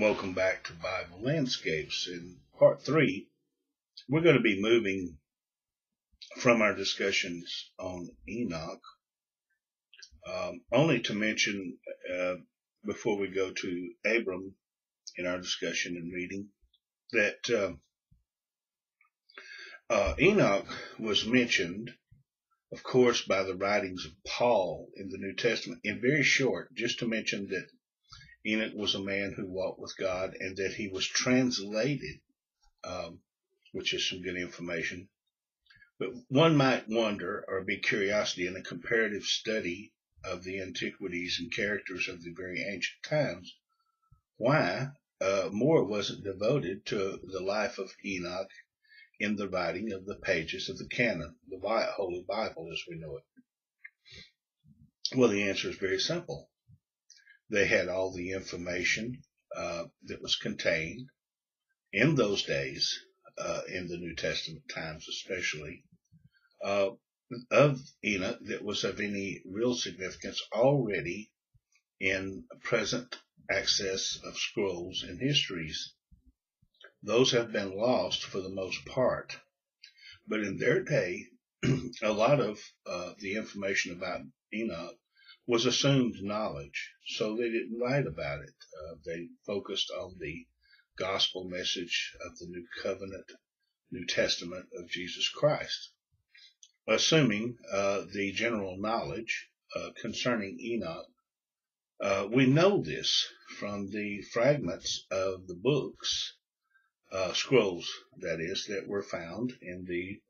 Welcome back to Bible Landscapes. In part 3, we're going to be moving from our discussions on Enoch, only to mention, before we go to Abram in our discussion and reading, that Enoch was mentioned, of course, by the writings of Paul in the New Testament, in very short, just to mention that Enoch was a man who walked with God, and that he was translated, which is some good information. But one might wonder or be curiosity in a comparative study of the antiquities and characters of the very ancient times, why more wasn't devoted to the life of Enoch in the writing of the pages of the canon, the Holy Bible as we know it. Well, the answer is very simple. They had all the information that was contained in those days, in the New Testament times especially, of Enoch that was of any real significance already in present access of scrolls and histories. Those have been lost for the most part. But in their day, a lot of the information about Enoch was assumed knowledge, so they didn't write about it. They focused on the gospel message of the New Covenant, New Testament of Jesus Christ, assuming the general knowledge concerning Enoch. We know this from the fragments of the books, scrolls, that is, that were found in the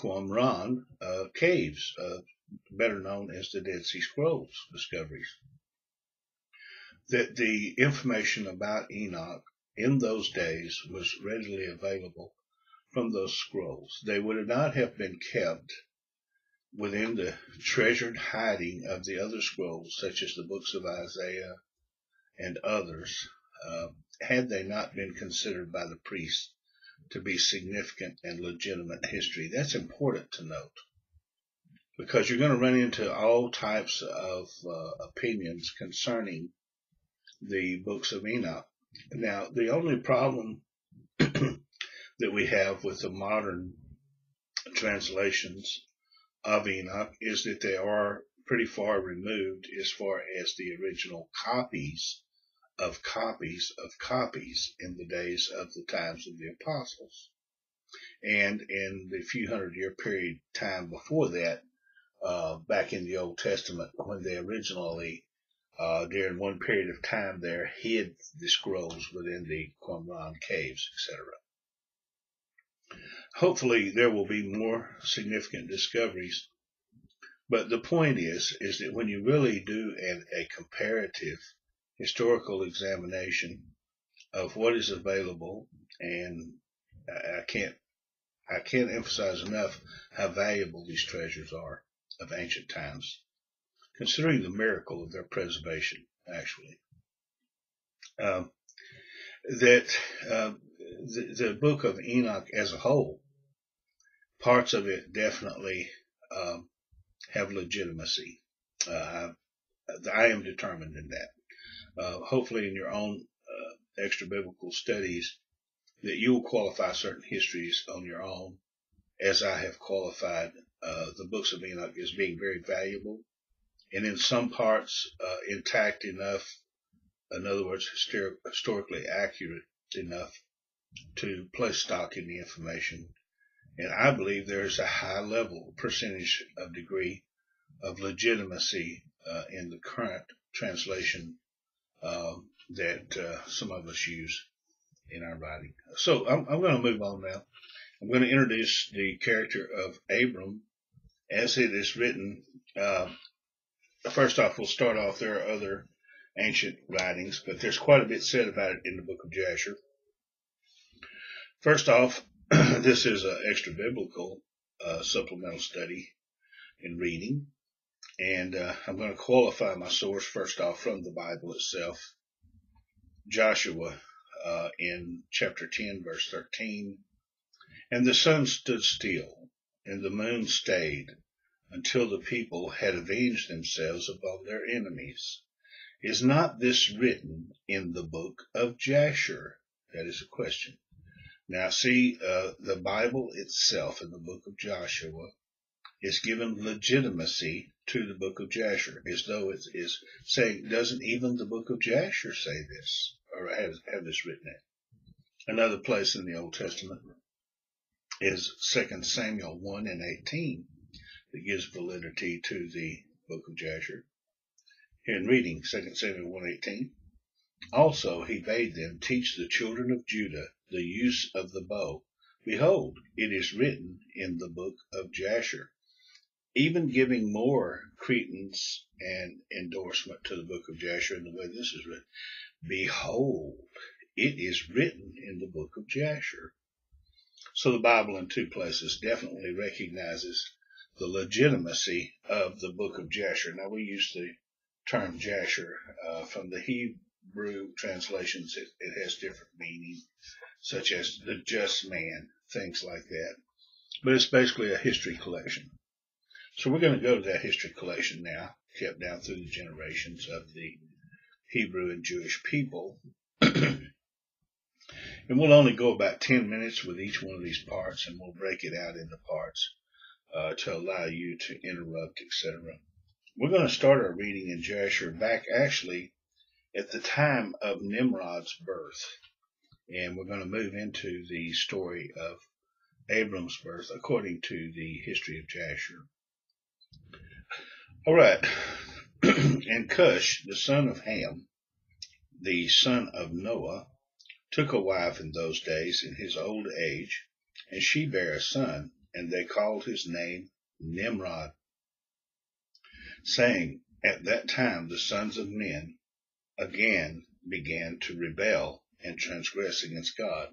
Qumran caves, better known as the Dead Sea Scrolls discoveries, that the information about Enoch in those days was readily available from those scrolls. They would not have been kept within the treasured hiding of the other scrolls, such as the books of Isaiah and others, had they not been considered by the priests to be significant and legitimate history. That's important to note, because you're going to run into all types of opinions concerning the books of Enoch. Now, the only problem that we have with the modern translations of Enoch is that they are pretty far removed as far as the original copies in the days of the times of the apostles. And in the few hundred-year period time before that, back in the Old Testament, when they originally, during one period of time there, hid the scrolls within the Qumran caves, etc. Hopefully there will be more significant discoveries, but the point is that when you really do a comparative historical examination of what is available, and I can't emphasize enough how valuable these treasures are of ancient times, considering the miracle of their preservation, actually. The book of Enoch as a whole, parts of it definitely have legitimacy. I am determined in that. Hopefully in your own extra-biblical studies, that you will qualify certain histories on your own, as I have qualified the books of Enoch as being very valuable, and in some parts intact enough, in other words, historically accurate enough, to place stock in the information. And I believe there is a high level percentage of degree of legitimacy in the current translation that some of us use in our writing. So I'm going to move on now. I'm going to introduce the character of Abram as it is written. First off, we'll start off, there are other ancient writings, but there's quite a bit said about it in the book of Jasher. First off, this is an extra-biblical supplemental study and reading, and I'm going to qualify my source first off from the Bible itself. Joshua in chapter 10, verse 13, and the sun stood still, and the moon stayed, until the people had avenged themselves upon their enemies, Is not this written in the book of Jasher? That is a question. Now see, the Bible itself in the book of Joshua is given legitimacy to the book of Jasher, as though it is saying, doesn't even the book of Jasher say this, or have this written in? Another place in the Old Testament is 2 Samuel 1 and 18 that gives validity to the book of Jasher. Here in reading 2 Samuel 1:18, also he bade them teach the children of Judah the use of the bow. Behold, it is written in the book of Jasher, even giving more credence and endorsement to the book of Jasher in the way this is written. Behold, it is written in the book of Jasher. So the Bible in two places definitely recognizes the legitimacy of the book of Jasher. Now we use the term Jasher from the Hebrew translations. It has different meaning, such as the just man, things like that, but it's basically a history collection. So we're going to go to that history collection now, kept down through the generations of the Hebrew and Jewish people. And we'll only go about 10 minutes with each one of these parts, and we'll break it out into parts to allow you to interrupt, etc. We're going to start our reading in Jasher back actually at the time of Nimrod's birth. And we're going to move into the story of Abram's birth according to the history of Jasher. All right. And Cush, the son of Ham, the son of Noah, took a wife in those days in his old age, and she bare a son, and they called his name Nimrod, saying, at that time the sons of men again began to rebel and transgress against God.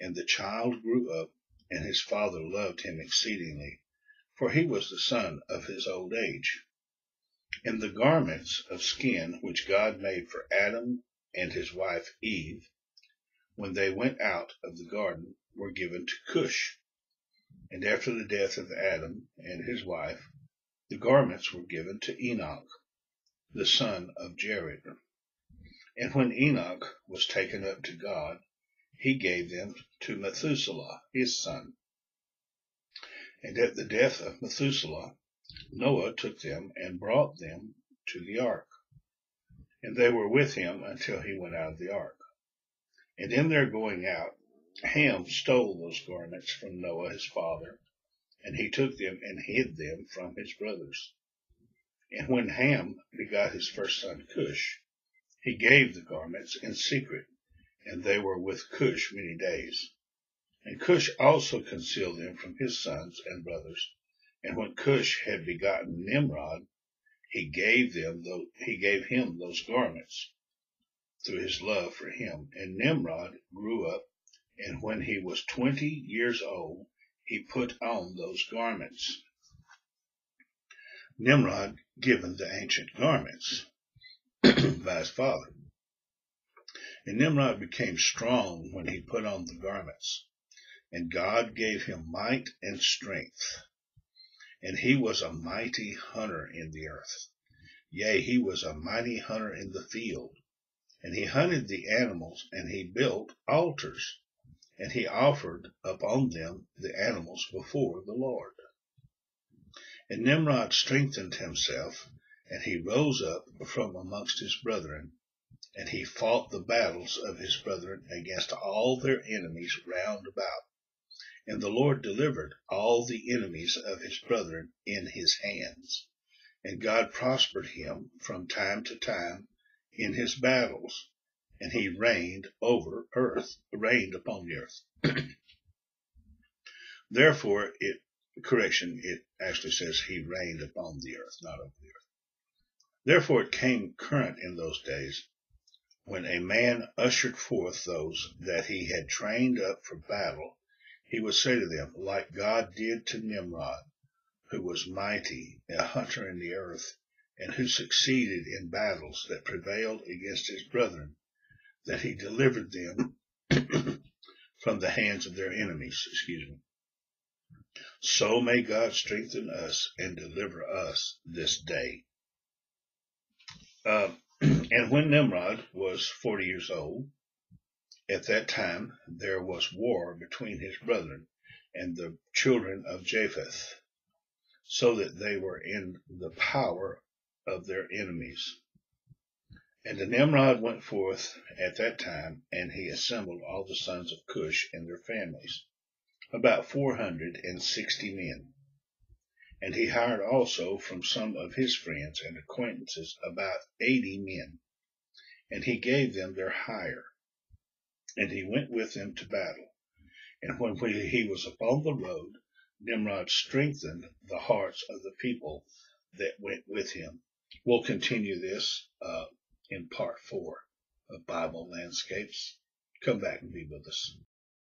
And the child grew up, and his father loved him exceedingly, for he was the son of his old age. And the garments of skin which God made for Adam and his wife Eve, when they went out of the garden, were given to Cush. And after the death of Adam and his wife, the garments were given to Enoch, the son of Jared. And when Enoch was taken up to God, he gave them to Methuselah, his son. And at the death of Methuselah, Noah took them and brought them to the ark. And they were with him until he went out of the ark. And in their going out, Ham stole those garments from Noah, his father, and he took them and hid them from his brothers. And when Ham begot his first son Cush, he gave the garments in secret, and they were with Cush many days. And Cush also concealed them from his sons and brothers. And when Cush had begotten Nimrod, he gave him those garments through his love for him. And Nimrod grew up, and when he was 20 years old, he put on those garments. Nimrod given the ancient garments by his father. And Nimrod became strong when he put on the garments, and God gave him might and strength. And he was a mighty hunter in the earth. Yea, he was a mighty hunter in the field. And he hunted the animals, and he built altars, and he offered upon them the animals before the Lord. And Nimrod strengthened himself, and he rose up from amongst his brethren, and he fought the battles of his brethren against all their enemies round about. And the Lord delivered all the enemies of his brethren in his hands. And God prospered him from time to time in his battles, and he reigned upon the earth. Therefore, it actually says he reigned upon the earth, not over the earth. Therefore, it came current in those days, when a man ushered forth those that he had trained up for battle, he would say to them, like God did to Nimrod, who was mighty, a hunter in the earth, and who succeeded in battles that prevailed against his brethren, that he delivered them from the hands of their enemies. So may God strengthen us and deliver us this day. And when Nimrod was 40 years old, at that time there was war between his brethren and the children of Japheth, so that they were in the power of their enemies. And Nimrod went forth at that time, and he assembled all the sons of Cush and their families, about 460 men. And he hired also from some of his friends and acquaintances about 80 men, and he gave them their hire. And he went with them to battle. And when he was upon the road, Nimrod strengthened the hearts of the people that went with him. We'll continue this in part 4 of Bible Landscapes. Come back and be with us.